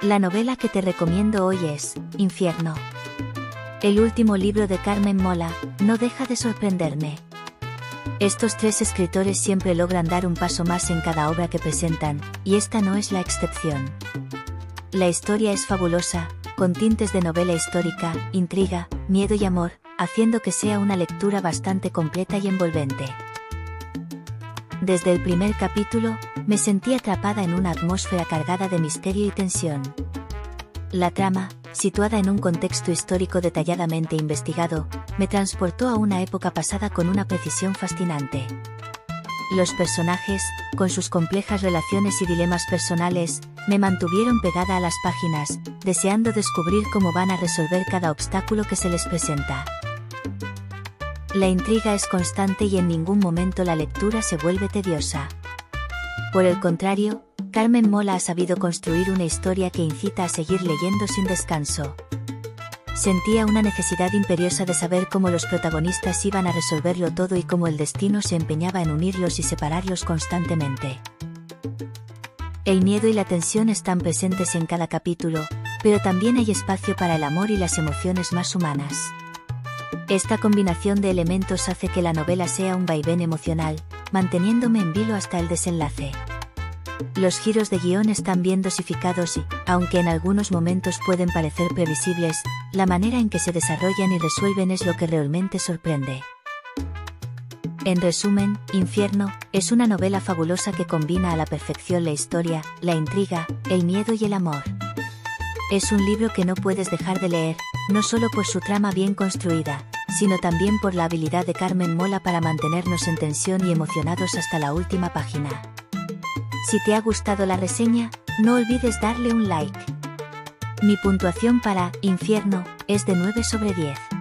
La novela que te recomiendo hoy es Infierno. El último libro de Carmen Mola no deja de sorprenderme. Estos tres escritores siempre logran dar un paso más en cada obra que presentan, y esta no es la excepción. La historia es fabulosa, con tintes de novela histórica, intriga, miedo y amor, haciendo que sea una lectura bastante completa y envolvente. Desde el primer capítulo, me sentí atrapada en una atmósfera cargada de misterio y tensión. La trama, situada en un contexto histórico detalladamente investigado, me transportó a una época pasada con una precisión fascinante. Los personajes, con sus complejas relaciones y dilemas personales, me mantuvieron pegada a las páginas, deseando descubrir cómo van a resolver cada obstáculo que se les presenta. La intriga es constante y en ningún momento la lectura se vuelve tediosa. Por el contrario, Carmen Mola ha sabido construir una historia que incita a seguir leyendo sin descanso. Sentía una necesidad imperiosa de saber cómo los protagonistas iban a resolverlo todo y cómo el destino se empeñaba en unirlos y separarlos constantemente. El miedo y la tensión están presentes en cada capítulo, pero también hay espacio para el amor y las emociones más humanas. Esta combinación de elementos hace que la novela sea un vaivén emocional, manteniéndome en vilo hasta el desenlace. Los giros de guión están bien dosificados y, aunque en algunos momentos pueden parecer previsibles, la manera en que se desarrollan y resuelven es lo que realmente sorprende. En resumen, Infierno es una novela fabulosa que combina a la perfección la historia, la intriga, el miedo y el amor. Es un libro que no puedes dejar de leer, no solo por su trama bien construida, sino también por la habilidad de Carmen Mola para mantenernos en tensión y emocionados hasta la última página. Si te ha gustado la reseña, no olvides darle un like. Mi puntuación para Infierno es de 9/10.